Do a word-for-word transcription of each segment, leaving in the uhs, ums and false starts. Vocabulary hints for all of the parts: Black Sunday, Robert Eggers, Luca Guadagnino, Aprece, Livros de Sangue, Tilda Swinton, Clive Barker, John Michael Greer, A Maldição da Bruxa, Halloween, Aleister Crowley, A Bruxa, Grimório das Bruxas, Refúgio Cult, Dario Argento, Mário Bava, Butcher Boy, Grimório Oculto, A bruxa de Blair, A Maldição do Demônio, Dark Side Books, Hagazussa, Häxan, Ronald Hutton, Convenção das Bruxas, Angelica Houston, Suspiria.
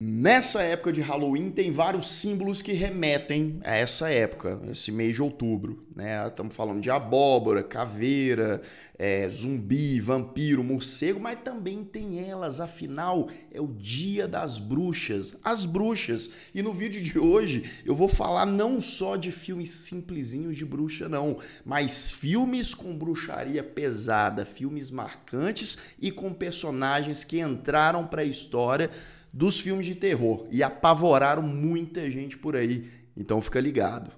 Nessa época de Halloween tem vários símbolos que remetem a essa época, esse mês de outubro, né? Estamos falando de abóbora, caveira, é, zumbi, vampiro, morcego, mas também tem elas, afinal é o dia das bruxas, as bruxas. E no vídeo de hoje eu vou falar não só de filmes simplesinhos de bruxa não, mas filmes com bruxaria pesada, filmes marcantes e com personagens que entraram para a história dos filmes de terror e apavoraram muita gente por aí, então fica ligado.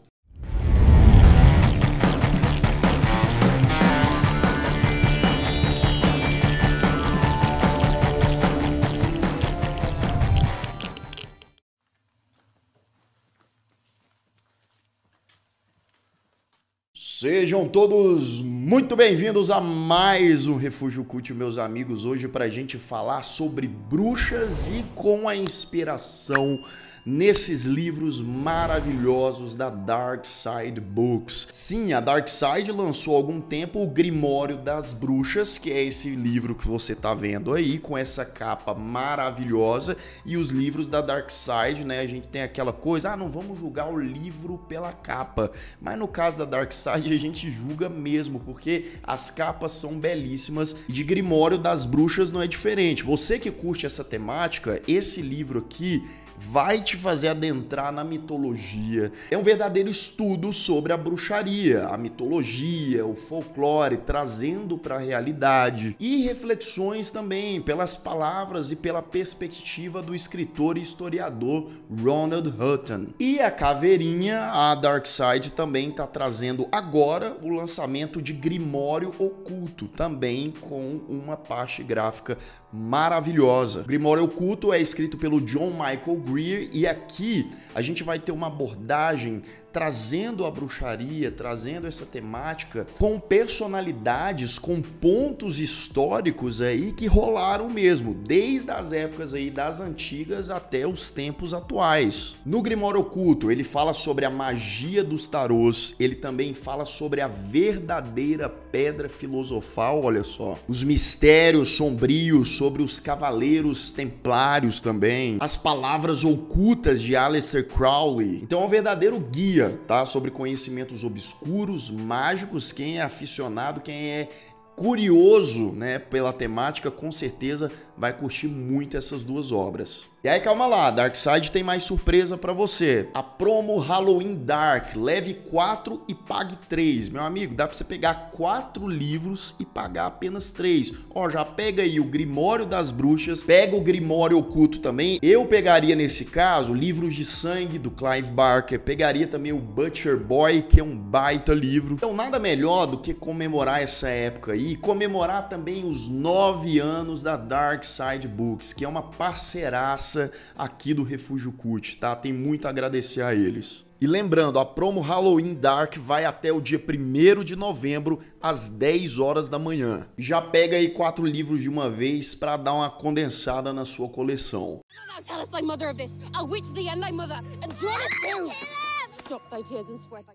Sejam todos muito bem-vindos a mais um Refúgio Cult, meus amigos, hoje para a gente falar sobre bruxas e com a inspiração nesses livros maravilhosos da Dark Side Books. Sim, a Dark Side lançou há algum tempo o Grimório das Bruxas, que é esse livro que você tá vendo aí, com essa capa maravilhosa. E os livros da Dark Side, né, a gente tem aquela coisa, ah, não vamos julgar o livro pela capa. Mas no caso da Dark Side, a gente julga mesmo, porque as capas são belíssimas. E de Grimório das Bruxas não é diferente. Você que curte essa temática, esse livro aqui vai te fazer adentrar na mitologia. É um verdadeiro estudo sobre a bruxaria, a mitologia, o folclore, trazendo para a realidade. E reflexões também pelas palavras e pela perspectiva do escritor e historiador Ronald Hutton. E a caveirinha, a Dark Side também está trazendo agora o lançamento de Grimório Oculto, também com uma parte gráfica maravilhosa. Grimório Oculto é escrito pelo John Michael Greer, e aqui a gente vai ter uma abordagem trazendo a bruxaria, trazendo essa temática com personalidades, com pontos históricos aí que rolaram mesmo, desde as épocas aí das antigas até os tempos atuais. No Grimório Oculto, ele fala sobre a magia dos tarôs, ele também fala sobre a verdadeira pedra filosofal, olha só, os mistérios sombrios sobre os cavaleiros templários também, as palavras ocultas de Aleister Crowley. Então é um verdadeiro guia, tá? Sobre conhecimentos obscuros, mágicos. Quem é aficionado, quem é curioso, né, pela temática, com certeza vai curtir muito essas duas obras. E aí, calma lá, Dark Side tem mais surpresa pra você. A promo Halloween Dark, leve quatro e pague três. Meu amigo, dá pra você pegar quatro livros e pagar apenas três. Ó, já pega aí o Grimório das Bruxas, pega o Grimório Oculto também. Eu pegaria, nesse caso, Livros de Sangue, do Clive Barker. Pegaria também o Butcher Boy, que é um baita livro. Então, nada melhor do que comemorar essa época aí. E comemorar também os nove anos da Dark Side Books, que é uma parceiraça aqui do Refúgio Cult, tá? Tem muito a agradecer a eles. E lembrando, a promo Halloween Dark vai até o dia primeiro de novembro, às dez horas da manhã. Já pega aí quatro livros de uma vez para dar uma condensada na sua coleção.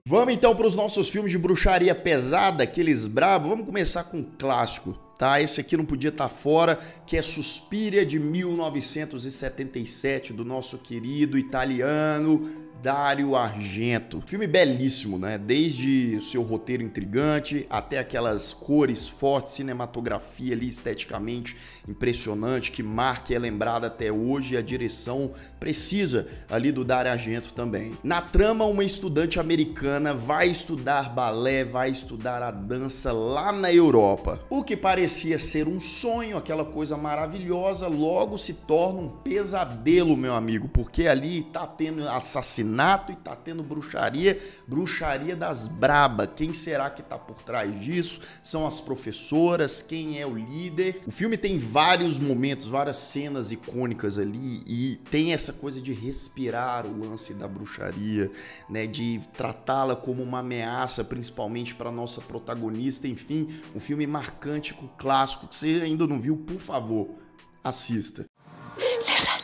Vamos então para os nossos filmes de bruxaria pesada, aqueles brabo. Vamos começar com um clássico, tá? Esse aqui não podia estar fora, que é Suspiria, de mil novecentos e setenta e sete, do nosso querido italiano Dario Argento. Filme belíssimo, né? Desde o seu roteiro intrigante até aquelas cores fortes, cinematografia ali esteticamente impressionante, que marca e é lembrada até hoje, e a direção precisa ali do Dario Argento também. Na trama, uma estudante americana vai estudar balé, vai estudar a dança lá na Europa. O que parecia ser um sonho, aquela coisa maravilhosa, logo se torna um pesadelo, meu amigo, porque ali tá tendo assassinato, e tá tendo bruxaria, bruxaria das braba. Quem será que tá por trás disso? São as professoras? Quem é o líder? O filme tem vários momentos, várias cenas icônicas ali, e tem essa coisa de respirar o lance da bruxaria, né? De tratá-la como uma ameaça, principalmente para nossa protagonista. Enfim, um filme marcante, com clássico. Que você ainda não viu, por favor, assista. Listen.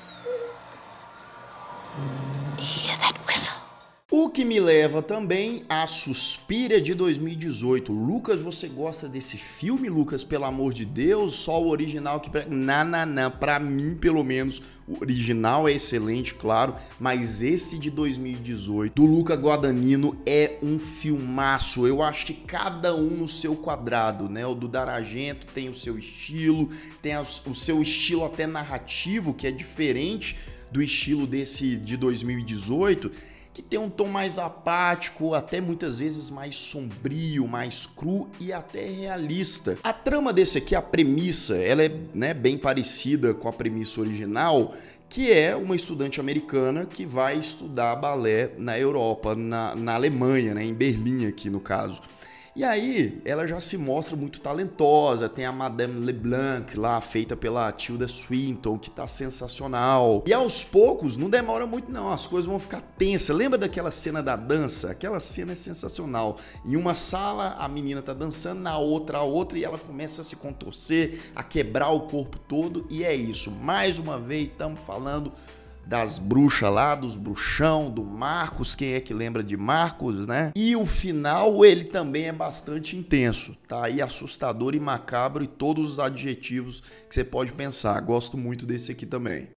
O O que me leva também a Suspiria de dois mil e dezoito. Lucas, você gosta desse filme, Lucas? Pelo amor de Deus, só o original que... Não, não, não. Pra mim, pelo menos, o original é excelente, claro, mas esse de dois mil e dezoito, do Luca Guadagnino, é um filmaço. Eu acho que cada um no seu quadrado, né? O do Dario Argento tem o seu estilo, tem o seu estilo até narrativo, que é diferente do estilo desse de dois mil e dezoito, que tem um tom mais apático, até muitas vezes mais sombrio, mais cru e até realista. A trama desse aqui, a premissa, ela é, né, bem parecida com a premissa original, que é uma estudante americana que vai estudar balé na Europa, na, na Alemanha, né, em Berlim aqui no caso. E aí ela já se mostra muito talentosa, tem a Madame Leblanc lá, feita pela Tilda Swinton, que tá sensacional. E aos poucos, não demora muito não, as coisas vão ficar tensas. Lembra daquela cena da dança? Aquela cena é sensacional. Em uma sala a menina tá dançando, na outra a outra, e ela começa a se contorcer, a quebrar o corpo todo, e é isso. Mais uma vez, estamos falando das bruxas lá, dos bruxão, do Marcos, quem é que lembra de Marcos, né? E o final, ele também é bastante intenso, tá? E assustador e macabro e todos os adjetivos que você pode pensar. Gosto muito desse aqui também.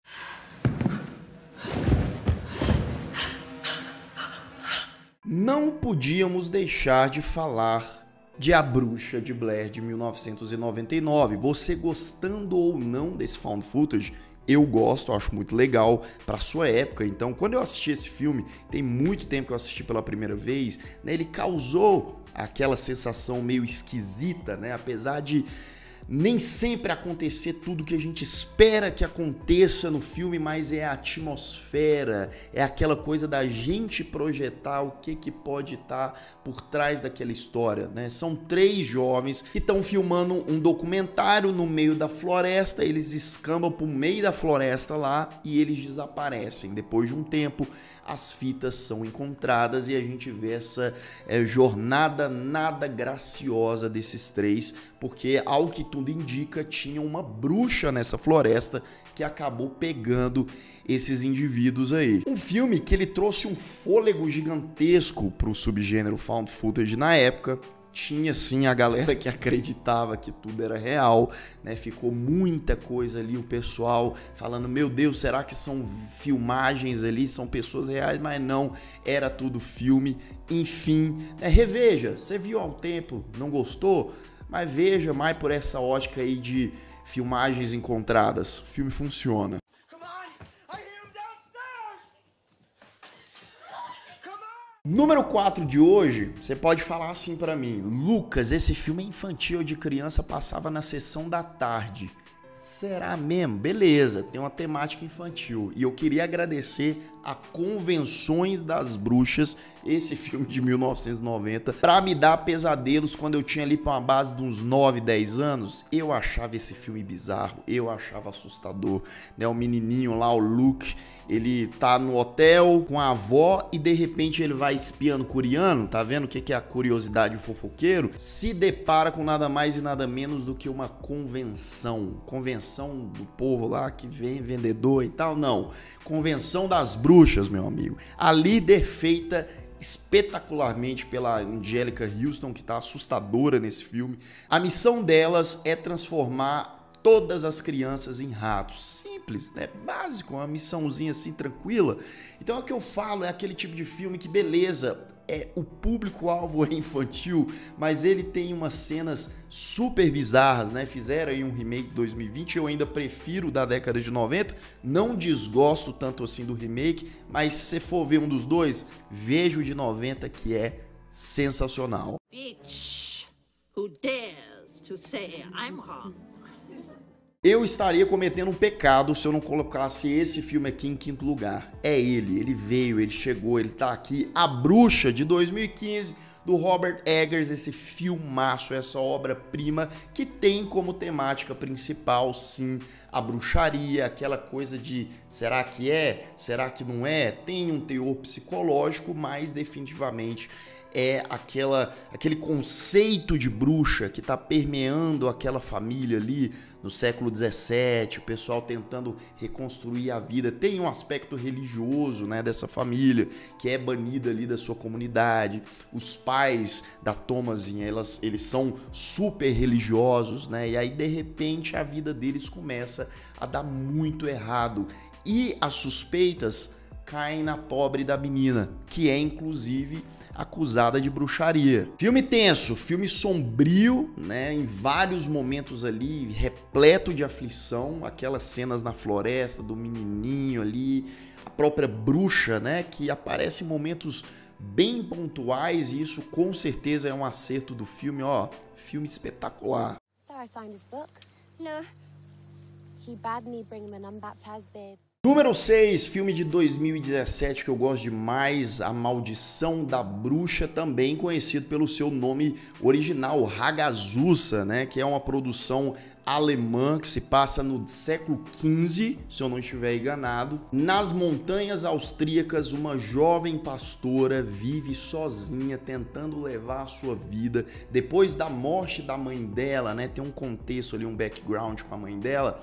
Não podíamos deixar de falar de A Bruxa de Blair, de mil novecentos e noventa e nove. Você gostando ou não desse found footage, eu gosto, eu acho muito legal pra sua época. Então, quando eu assisti esse filme, tem muito tempo que eu assisti pela primeira vez, né, ele causou aquela sensação meio esquisita, né, apesar de nem sempre acontecer tudo que a gente espera que aconteça no filme, mas é a atmosfera, é aquela coisa da gente projetar o que, que pode estar por trás daquela história, né? São três jovens que estão filmando um documentário no meio da floresta, eles escambam pro meio da floresta lá e eles desaparecem. Depois de um tempo, as fitas são encontradas e a gente vê essa é, jornada nada graciosa desses três, porque ao que tudo indica, tinha uma bruxa nessa floresta que acabou pegando esses indivíduos aí. Um filme que ele trouxe um fôlego gigantesco para o subgênero found footage na época. Tinha sim a galera que acreditava que tudo era real, né? Ficou muita coisa ali, o pessoal falando, meu Deus, será que são filmagens ali, são pessoas reais? Mas não, era tudo filme, enfim. É, reveja, você viu há um tempo, não gostou? Mas veja mais por essa ótica aí de filmagens encontradas. O filme funciona. Número quatro de hoje, você pode falar assim pra mim, Lucas, esse filme é infantil, de criança, passava na sessão da tarde. Será mesmo? Beleza, tem uma temática infantil. E eu queria agradecer a Convenções das Bruxas, esse filme de mil novecentos e noventa, pra me dar pesadelos quando eu tinha ali pra uma base de uns nove, dez anos. Eu achava esse filme bizarro, eu achava assustador, né? O menininho lá, o Luke, ele tá no hotel com a avó e de repente ele vai espiando coreano, tá vendo o que é a curiosidade do fofoqueiro? Se depara com nada mais e nada menos do que uma convenção. Convenção do povo lá que vem vendedor e tal, não. Convenção das Bruxas, meu amigo. A líder feita espetacularmente pela Angelica Houston, que tá assustadora nesse filme. A missão delas é transformar todas as crianças em ratos. Simples, né? Básico, uma missãozinha assim, tranquila. Então é o que eu falo, é aquele tipo de filme que, beleza, é, o público-alvo é infantil, mas ele tem umas cenas super bizarras, né? Fizeram aí um remake de dois mil e vinte, eu ainda prefiro o da década de noventa, não desgosto tanto assim do remake, mas se for ver um dos dois, vejo o de noventa, que é sensacional. Bitch, who dares to say I'm wrong. Eu estaria cometendo um pecado se eu não colocasse esse filme aqui em quinto lugar. É ele, ele veio, ele chegou, ele tá aqui. A Bruxa, de dois mil e quinze, do Robert Eggers, esse filmaço, essa obra-prima, que tem como temática principal, sim, a bruxaria, aquela coisa de será que é, será que não é? Tem um teor psicológico, mas definitivamente é aquela, aquele conceito de bruxa que está permeando aquela família ali no século dezessete, o pessoal tentando reconstruir a vida. Tem um aspecto religioso, né, dessa família, que é banida ali da sua comunidade. Os pais da Thomasinha, elas, eles são super religiosos, né, e aí de repente a vida deles começa a dar muito errado. E as suspeitas caem na pobre da menina, que é inclusive acusada de bruxaria. Filme tenso, filme sombrio, né, em vários momentos ali, repleto de aflição, aquelas cenas na floresta do menininho ali, a própria bruxa, né, que aparece em momentos bem pontuais, e isso com certeza é um acerto do filme, ó, filme espetacular. Número seis, filme de dois mil e dezessete que eu gosto demais, A Maldição da Bruxa, também conhecido pelo seu nome original, Hagazussa, né, que é uma produção alemã que se passa no século quinze, se eu não estiver enganado. Nas montanhas austríacas, uma jovem pastora vive sozinha, tentando levar a sua vida. Depois da morte da mãe dela, né, tem um contexto ali, um background com a mãe dela.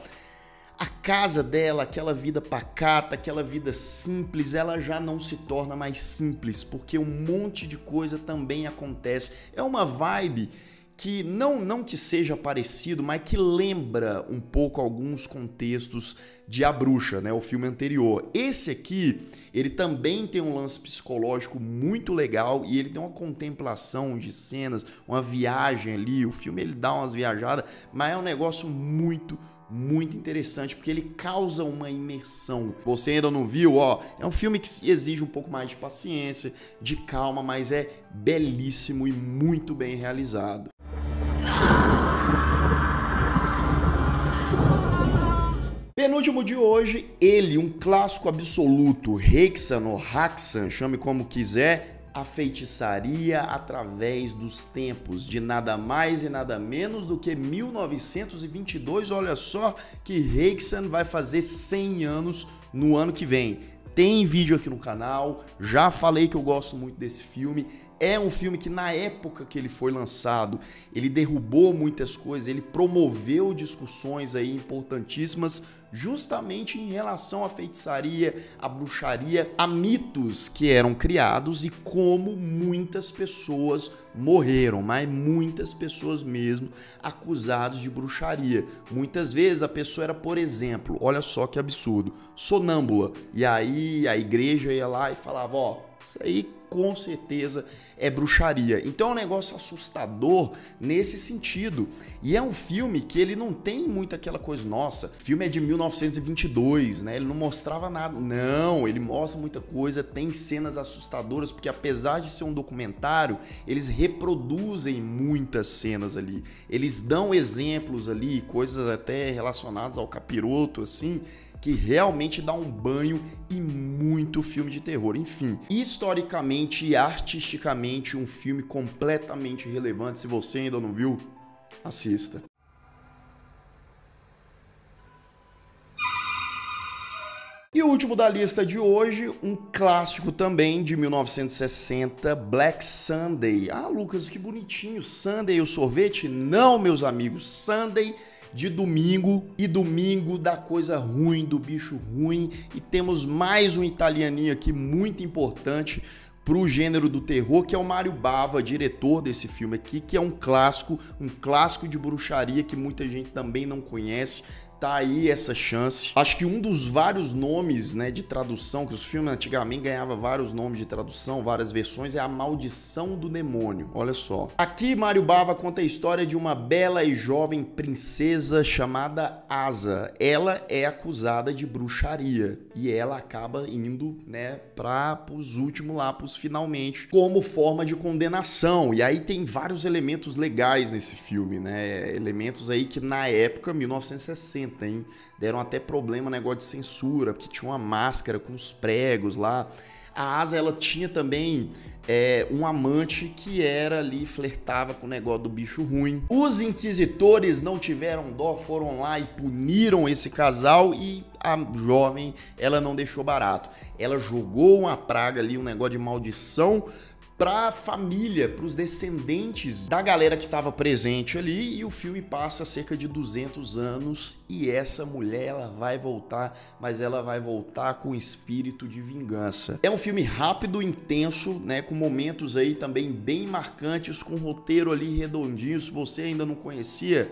A casa dela, aquela vida pacata, aquela vida simples, ela já não se torna mais simples, porque um monte de coisa também acontece. É uma vibe que não, não que seja parecido, mas que lembra um pouco alguns contextos de A Bruxa, né, o filme anterior. Esse aqui, ele também tem um lance psicológico muito legal e ele tem uma contemplação de cenas, uma viagem ali. O filme ele dá umas viajadas, mas é um negócio muito muito interessante, porque ele causa uma imersão. Você ainda não viu? Ó, é um filme que exige um pouco mais de paciência, de calma, mas é belíssimo e muito bem realizado. Penúltimo de hoje, ele, um clássico absoluto, Häxan ou Häxan, chame como quiser, A Feitiçaria Através dos Tempos, de nada mais e nada menos do que mil novecentos e vinte e dois. Olha só que Häxan vai fazer cem anos no ano que vem. Tem vídeo aqui no canal, já falei que eu gosto muito desse filme. É um filme que na época que ele foi lançado, ele derrubou muitas coisas, ele promoveu discussões aí importantíssimas justamente em relação à feitiçaria, à bruxaria, a mitos que eram criados e como muitas pessoas morreram, mas muitas pessoas mesmo acusadas de bruxaria. Muitas vezes a pessoa era, por exemplo, olha só que absurdo, sonâmbula, e aí a igreja ia lá e falava, ó, isso aí com certeza é bruxaria. Então é um negócio assustador nesse sentido. E é um filme que ele não tem muito aquela coisa, nossa, o filme é de mil novecentos e vinte e dois, né? Ele não mostrava nada. Não, ele mostra muita coisa, tem cenas assustadoras, porque apesar de ser um documentário, eles reproduzem muitas cenas ali. Eles dão exemplos ali, coisas até relacionadas ao capiroto, assim, que realmente dá um banho e muito filme de terror. Enfim, historicamente e artisticamente, um filme completamente relevante. Se você ainda não viu, assista. E o último da lista de hoje, um clássico também de mil novecentos e sessenta, Black Sunday. Ah, Lucas, que bonitinho, Sunday e o sorvete? Não, meus amigos, Sunday de domingo, e domingo da coisa ruim, do bicho ruim, e temos mais um italianinho aqui muito importante para o gênero do terror, que é o Mário Bava, diretor desse filme aqui, que é um clássico, um clássico de bruxaria que muita gente também não conhece. Tá aí essa chance. Acho que um dos vários nomes, né, de tradução, que os filmes antigamente ganhavam vários nomes de tradução, várias versões, é A Maldição do Demônio. Olha só. Aqui, Mário Bava conta a história de uma bela e jovem princesa chamada Asa. Ela é acusada de bruxaria e ela acaba indo, né, para os últimos lá, pros finalmente, como forma de condenação. E aí tem vários elementos legais nesse filme, né? Elementos aí que na época, mil novecentos e sessenta, hein? Deram até problema, negócio de censura, porque tinha uma máscara com os pregos lá. A Asa, ela tinha também é, um amante que era ali, flertava com o negócio do bicho ruim. Os inquisitores não tiveram dó, foram lá e puniram esse casal, e a jovem, ela não deixou barato. Ela jogou uma praga ali, um negócio de maldição para a família, para os descendentes da galera que estava presente ali, e o filme passa cerca de duzentos anos e essa mulher ela vai voltar, mas ela vai voltar com espírito de vingança. É um filme rápido, intenso, né, com momentos aí também bem marcantes, com roteiro ali redondinho. Se você ainda não conhecia,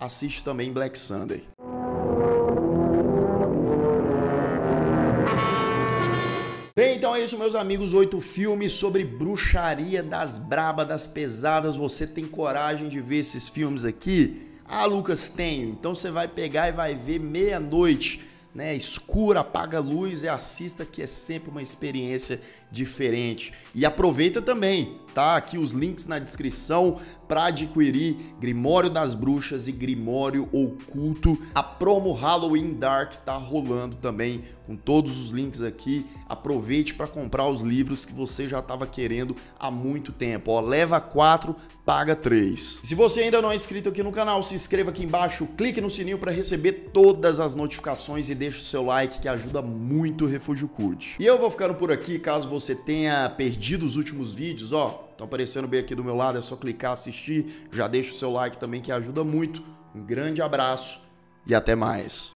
assiste também Black Sunday. Bem, então é isso, meus amigos, oito filmes sobre bruxaria das braba, das pesadas. Você tem coragem de ver esses filmes aqui? Ah, Lucas, tenho. Então você vai pegar e vai ver meia-noite, né, escura, apaga a luz e assista, que é sempre uma experiência diferente. E aproveita também, tá? Aqui os links na descrição para adquirir Grimório das Bruxas e Grimório Oculto. A promo Halloween Dark tá rolando também, com todos os links aqui. Aproveite para comprar os livros que você já estava querendo há muito tempo. Ó, leva quatro, paga três. Se você ainda não é inscrito aqui no canal, se inscreva aqui embaixo, clique no sininho para receber todas as notificações e deixa o seu like, que ajuda muito o Refúgio Cult. E eu vou ficando por aqui. Caso você tenha perdido os últimos vídeos, ó, estão aparecendo bem aqui do meu lado, é só clicar, assistir, já deixa o seu like também, que ajuda muito. Um grande abraço e até mais.